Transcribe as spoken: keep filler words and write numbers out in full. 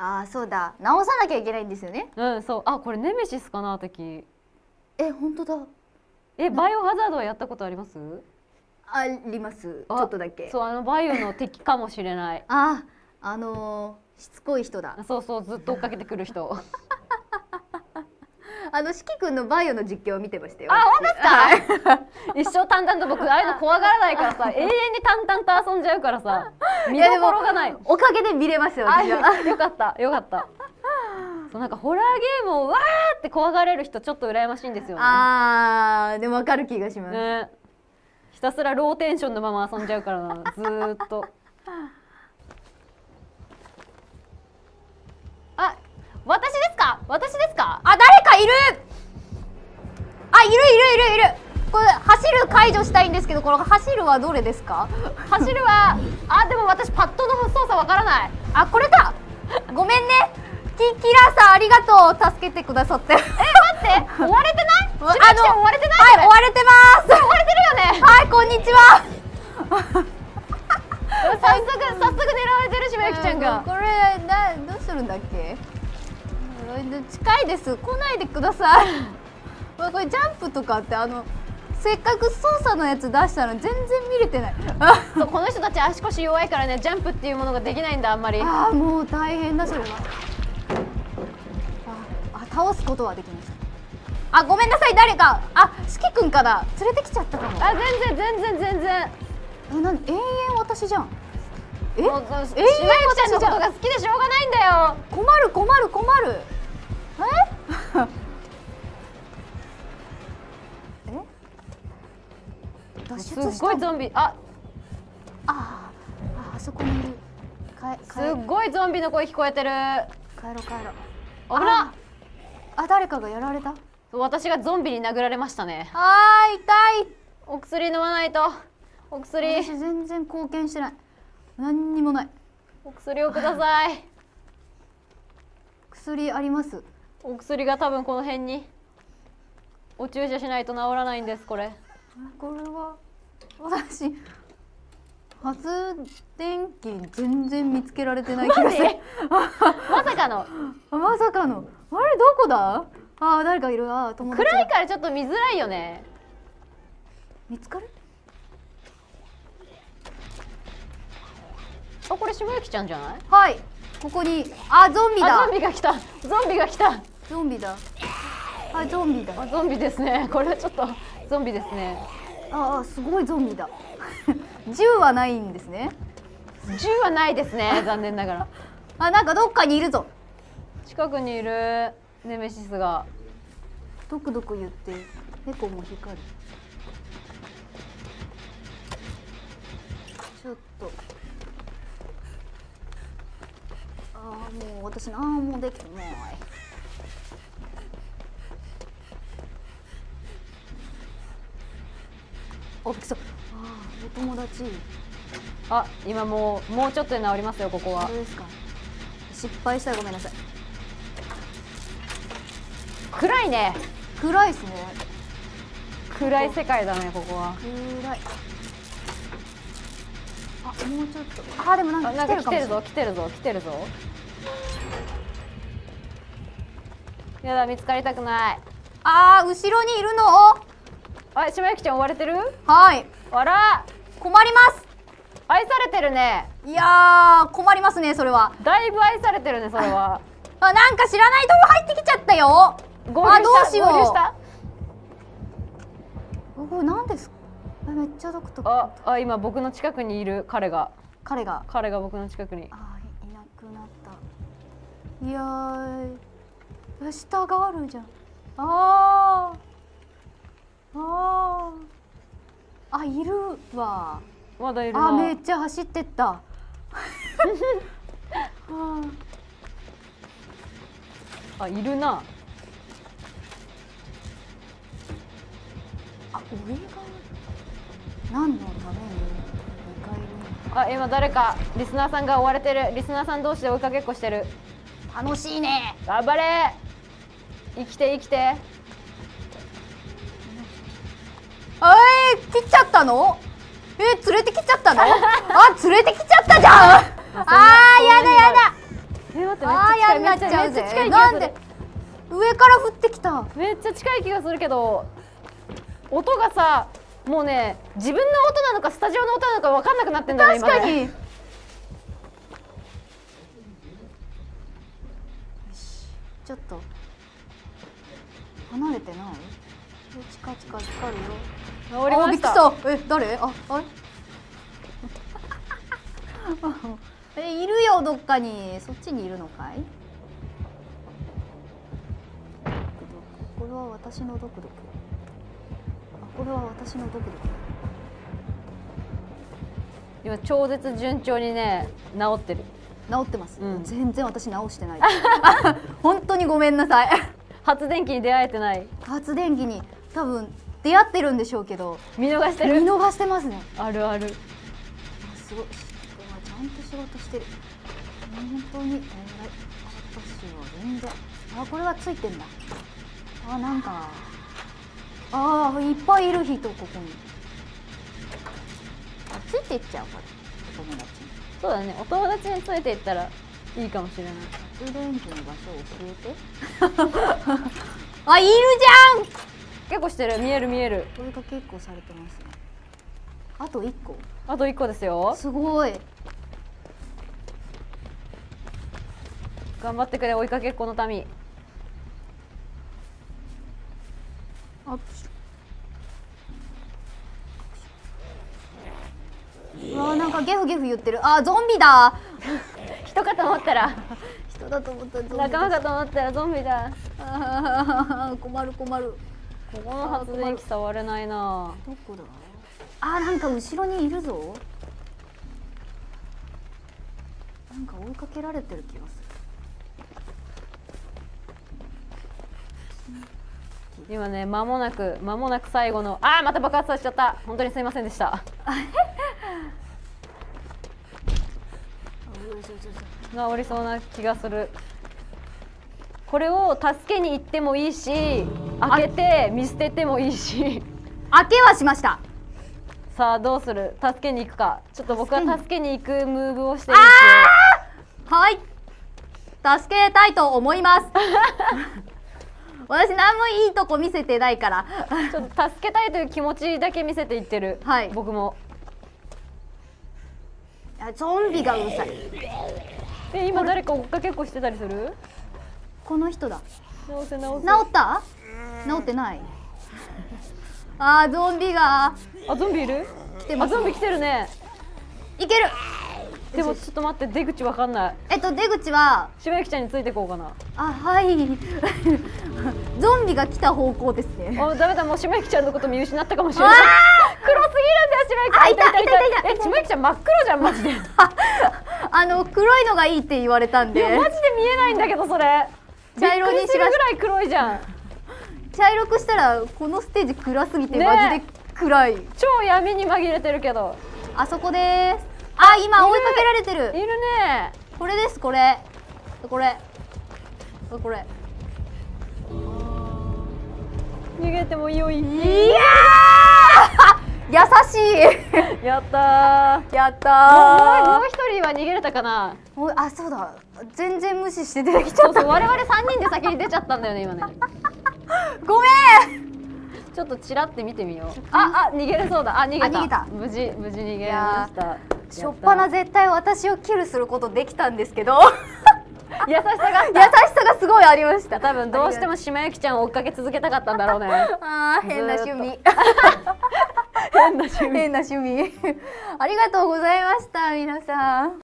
ああそうだ、直さなきゃいけないんですよね。うん、そう、あ、これネメシスかな、敵。え、本当だ。え、バイオハザードはやったことあります？あります。ちょっとだけ。そう、あのバイオの敵かもしれない。あ、あのー、しつこい人だ。そうそう、ずっと追っかけてくる人。あのしきくんのバイオの実況を見てましたよ。あ、本当ですか。一生淡々と、僕ああいうの怖がらないからさ、永遠に淡々と遊んじゃうからさ、見どころがない。おかげで見れますよ。あ、よかったよかった。そう、なんかホラーゲームをわーって怖がれる人、ちょっと羨ましいんですよね。ああ、でもわかる気がします。ね、ひたすらローテンションのまま遊んじゃうからな、ずーっと。あ、私ですか？私ですか？あ、誰かいる！あ、いるいるいるいる。これ走る解除したいんですけど、この走るはどれですか？走るは、あ、でも私パッドの操作わからない。あ、これだ。ごめんね。キキラーさんありがとう、助けてくださって。え、待って、追われてない？あの、追われてない？はい、追われてます。追われてるよね。はい、こんにちは。早速早速狙われてるし、めゆきちゃんが。これな、どうするんだっけ？近いです、来ないでください。これジャンプとかって、あのせっかく操作のやつ出したのに全然見れてない。そう、この人たち足腰弱いからね、ジャンプっていうものができないんだ、あんまり。ああ、もう大変だそれは。ああ、倒すことはできました。あ、ごめんなさい、誰か、あ、しきくんから連れてきちゃったかも。あ、全然全然全然。え、なん、永遠私じゃん。え、永遠私じゃん。しまゆきちゃんのことが好きでしょうがないんだよ。困る困る困る。え？ え？脱出した。すっごいゾンビ、あああ、あそこにいる。すっごいゾンビの声聞こえてる。帰ろ帰ろ。あら、あ、誰かがやられた。私がゾンビに殴られましたね。あー、痛い。お薬飲まないと。お薬、私全然貢献してない。何にもない。お薬をください。薬あります？お薬が多分この辺に。お注射しないと治らないんです、これ。これは私発電機全然見つけられてない気がする。まさかのまさかの、あれどこだ。あ、誰かいる。あ、友達。暗いからちょっと見づらいよね。見つかる？あ、これしまゆきちゃんじゃない？はい、ここに。あ、ゾンビだ。ゾンビが来た。ゾンビが来た。ゾンビだ。あ、ゾンビだ。あ、ゾンビですね。これはちょっとゾンビですね。ああ、すごいゾンビだ。銃はないんですね。銃はないですね。残念ながら。あ、なんかどっかにいるぞ。近くにいるネメシスが。ドクドク言って、猫も光る。ちょっと。あー、もう私なんもできてない。おっきそう。あー、お友達。あ、今もうもうちょっとで治りますよ、ここは。そうですか。失敗したらごめんなさい。暗いね。暗いっすね。暗い世界だね、ここは。暗い。あ、もうちょっと。あー、でもなんか来てるかもしれない。来てるぞ、来てるぞ、来てるぞ。やだ、見つかりたくない。あー、後ろにいるの。あ、しまゆきちゃん追われてる。はい。あら、困ります。愛されてるね。いやー、困りますね、それは。だいぶ愛されてるね、それは。あ、なんか知らないとこ入ってきちゃったよ。あ、どうしよう。合流した。これ何ですか。めっちゃドクドク。ああ、今僕の近くにいる。彼が彼が彼が僕の近くに。ああ、いなくなった。いやー、下があるじゃん。あーあー、あ、いるわ。まだいるな。あ、めっちゃ走ってった。あ、いるな。あ、上が何のためににかいに。あ、今誰かリスナーさんが追われてる。リスナーさん同士で追いかけっこしてる。楽しいね。頑張れ、生きて生きて。あー、切っちゃったの。えー、連れてきちゃったの。あ、連れてきちゃったじゃん。あー、やだやだ。え、待って、めっちゃ近い、めっちゃ近い気がする。なんで上から降ってきた。めっちゃ近い気がするけど、音がさ、もうね、自分の音なのかスタジオの音なのか分かんなくなってんだね。確かに。今ね、ちょっと離れてない？近い近い近いよ。あ、びっくりした。え、誰？あ、あれ？え、いるよ、どっかに。そっちにいるのかい？これは私のドクドク。これは私のドクドク。今超絶順調にね、治ってる。治ってます。うん、全然私治してない。本当にごめんなさい。発電機に出会えてない。発電機に多分出会ってるんでしょうけど、見逃してる。見逃してますね。あるある。あ、すごい。ちゃんと仕事してる。本当に偉い。私は全然。あ、これはついてんだ。あ、なんか。ああ、いっぱいいる人、ここに。あ、ついていっちゃうから、お友達。そうだね、お友達についていったらいいかもしれない。発電機の場所教えて。あ、いるじゃん。結構してる、見える見える。これが結構されてますね。あといっこ。あといっこですよ。すごい。頑張ってくれ、追いかけっこの民。あっ、うわ、なんかゲフゲフ言ってる。あ、ゾンビだ。人かと思ったら人だと思ったらゾンビだ。仲間かと思ったらゾンビだ。あ、困る困る。ここの発電機触れないな。どこだ。あ、なんか後ろにいるぞ。なんか追いかけられてる気がする。今ね、間もなく間もなく最後の、あー、また爆発させちゃった。本当にすいませんでした。治りそうな気がする。これを助けに行ってもいいし、開けて見捨ててもいいし。開けはしました。さあどうする。助けに行くか。ちょっと僕は助けに行くムーブをしてるんですよ。はい、助けたいと思います。私何もいいとこ見せてないから。ちょっと助けたいという気持ちだけ見せていってる。はい、僕も。あ、ゾンビがうるさい。え、今誰か追っかけっこしてたりする？この人だ。治せ治せ。治った？治ってない。あー、ゾンビが。あ、ゾンビいる？来てます。あ、ゾンビ来てるね。いける。でもちょっと待って、出口わかんない。えっと出口はしばゆきちゃんについてこうかな。あ、はい。ゾンビが来た方向ですね。あ、ダメだ、もうしばゆきちゃんのこと見失ったかもしれない。黒すぎるんだよ、しばゆきちゃん。あ、いたいたいた。え、しばゆきちゃん真っ黒じゃん、マジで。あの黒いのがいいって言われたんで。いや、マジで見えないんだけど、それ。茶色にするぐらい黒いじゃん。茶色くしたらこのステージ暗すぎてマジで暗い。超闇に紛れてるけど。あそこでーす。あ、今追いかけられてる。いるね。これです、これ。これ。これ。逃げてもよい。いやー。優しい。やったー。やったー。もう一人は逃げれたかな。あ、そうだ。全然無視して出てきちゃった。我々三人で先に出ちゃったんだよね、今ね。ごめん。ちょっとちらって見てみよう。あ、あ、逃げれそうだ。あ、逃げた。逃げた。無事、無事逃げました。しょっぱな絶対私をキルすることできたんですけど。優しさが優しさがすごいありました。多分どうしてもしばゆきちゃんを追っかけ続けたかったんだろうね。ああ、変な趣味。変な趣味。変な趣味。ありがとうございました、皆さん。